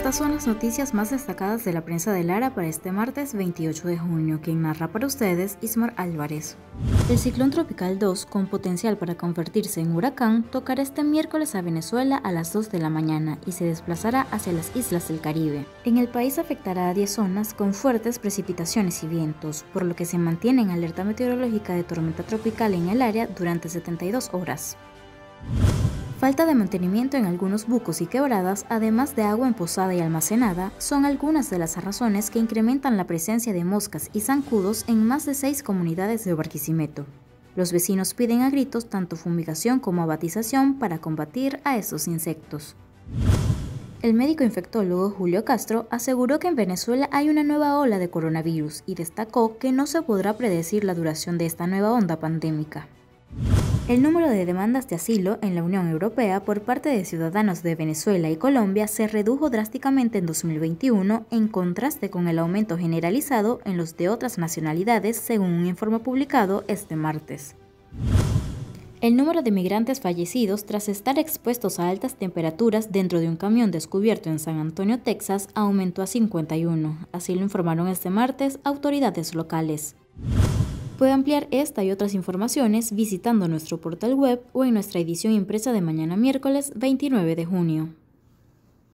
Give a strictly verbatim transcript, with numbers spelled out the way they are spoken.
Estas son las noticias más destacadas de la prensa de Lara para este martes veintiocho de junio, quien narra para ustedes Ismar Álvarez. El ciclón tropical dos, con potencial para convertirse en huracán, tocará este miércoles a Venezuela a las dos de la mañana y se desplazará hacia las islas del Caribe. En el país afectará a diez zonas con fuertes precipitaciones y vientos, por lo que se mantiene en alerta meteorológica de tormenta tropical en el área durante setenta y dos horas. Falta de mantenimiento en algunos bucos y quebradas, además de agua emposada y almacenada, son algunas de las razones que incrementan la presencia de moscas y zancudos en más de seis comunidades de Barquisimeto. Los vecinos piden a gritos tanto fumigación como abatización para combatir a estos insectos. El médico infectólogo Julio Castro aseguró que en Venezuela hay una nueva ola de coronavirus y destacó que no se podrá predecir la duración de esta nueva onda pandémica. El número de demandas de asilo en la Unión Europea por parte de ciudadanos de Venezuela y Colombia se redujo drásticamente en dos mil veintiuno, en contraste con el aumento generalizado en los de otras nacionalidades, según un informe publicado este martes. El número de migrantes fallecidos tras estar expuestos a altas temperaturas dentro de un camión descubierto en San Antonio, Texas, aumentó a cincuenta y uno, así lo informaron este martes autoridades locales. Puede ampliar esta y otras informaciones visitando nuestro portal web o en nuestra edición impresa de mañana miércoles veintinueve de junio.